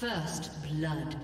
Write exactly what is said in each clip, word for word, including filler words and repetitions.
First blood.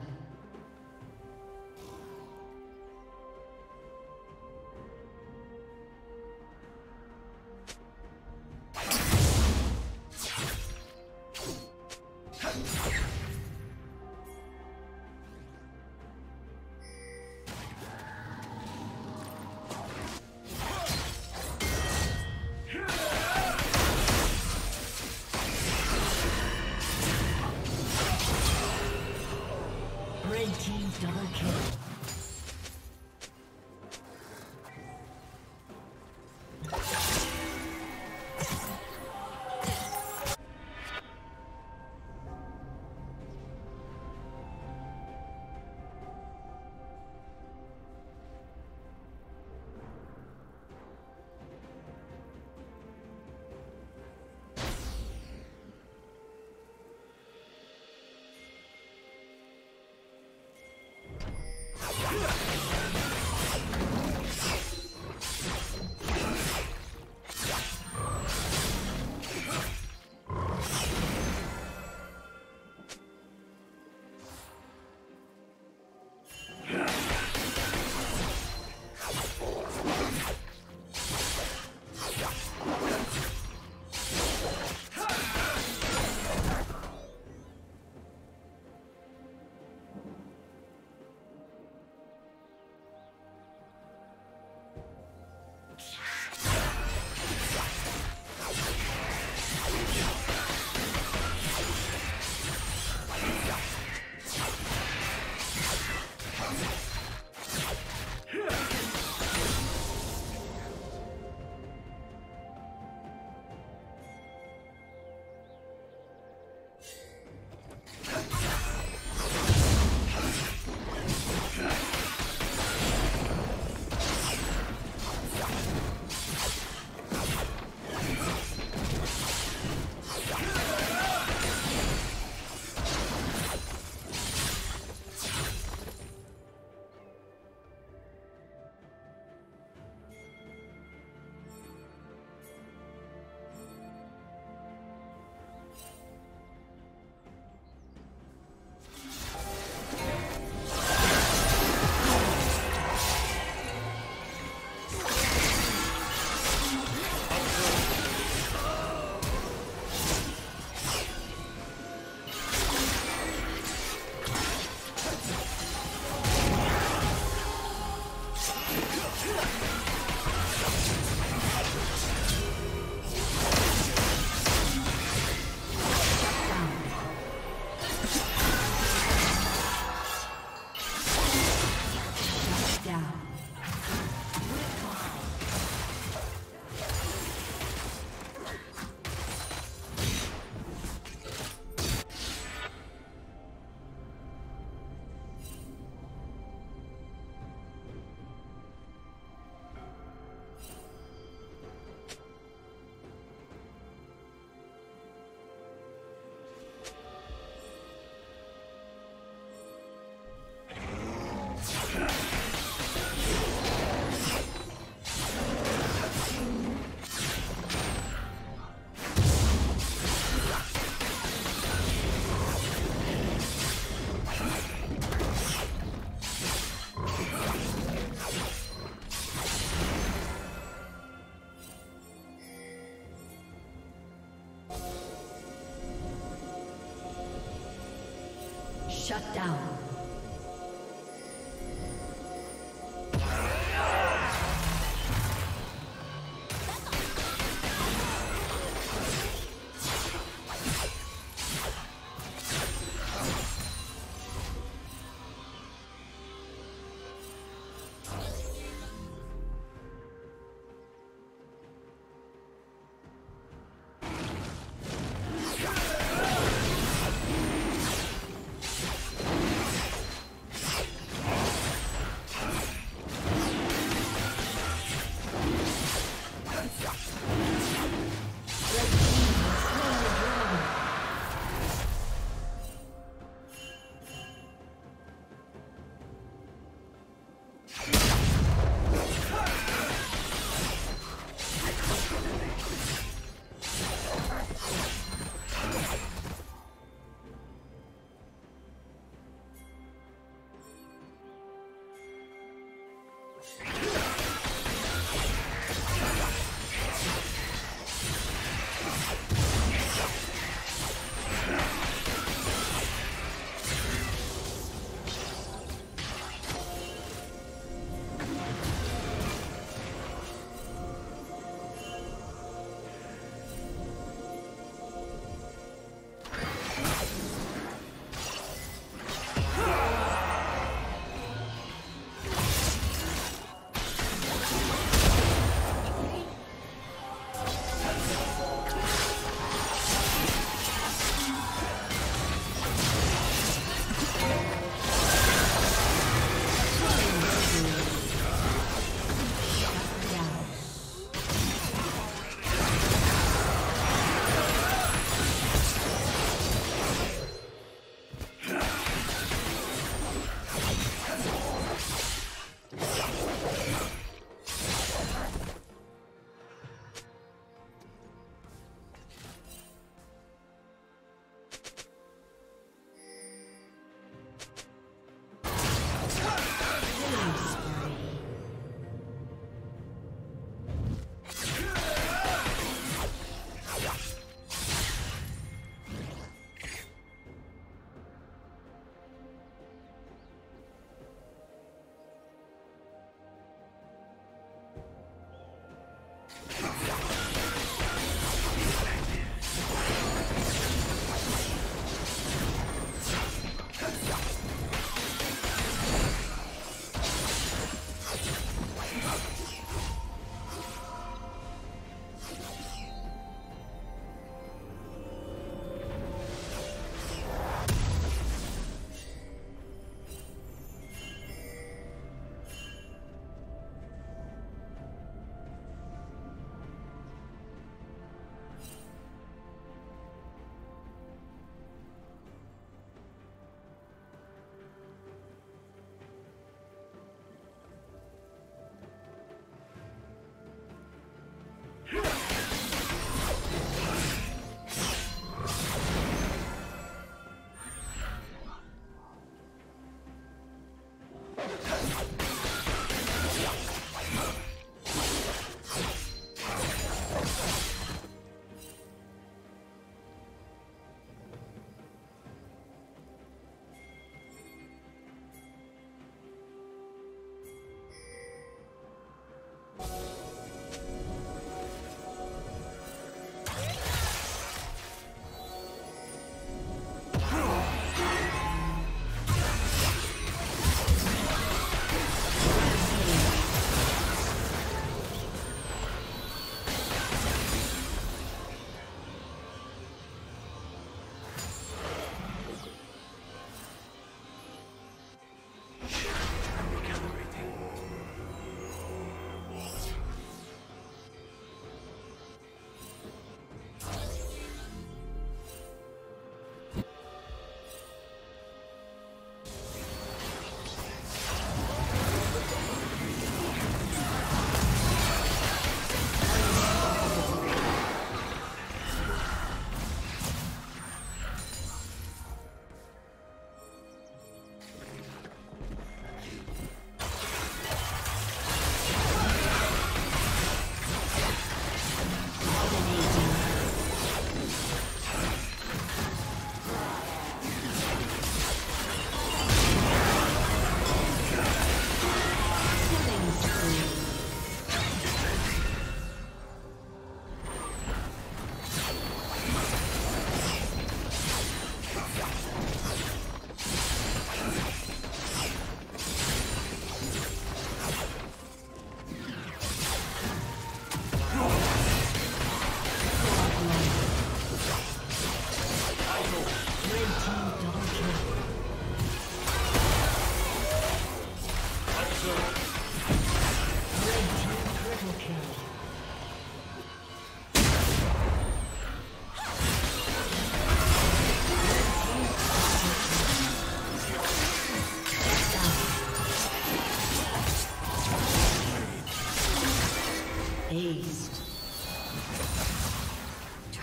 Shut down.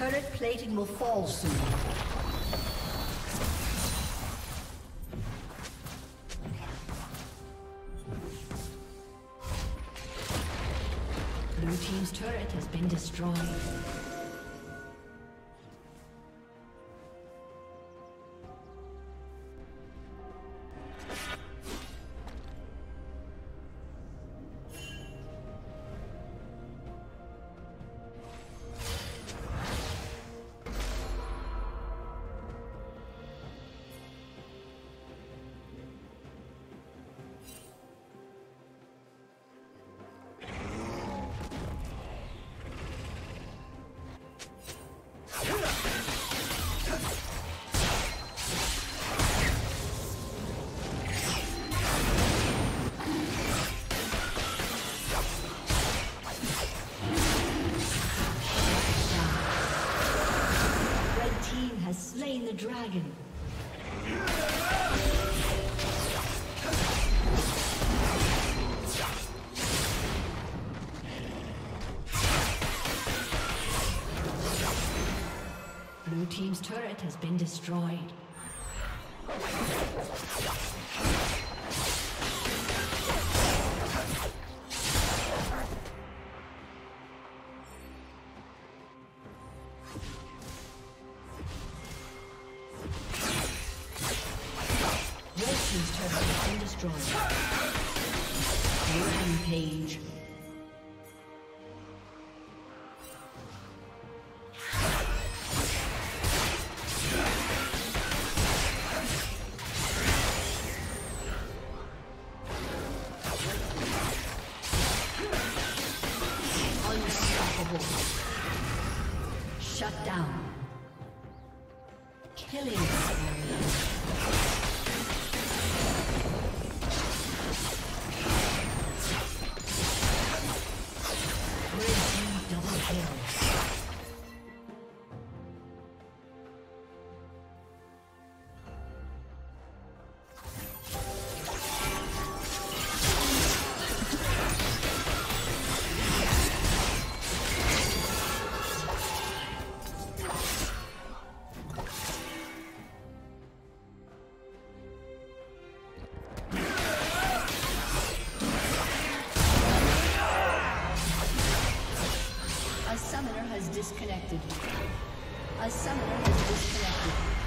Turret plating will fall soon. Blue team's turret has been destroyed. Dragon. Blue team's turret has been destroyed. Page. Unstoppable. Shut down. Killing. Has disconnected. A summoner has disconnected.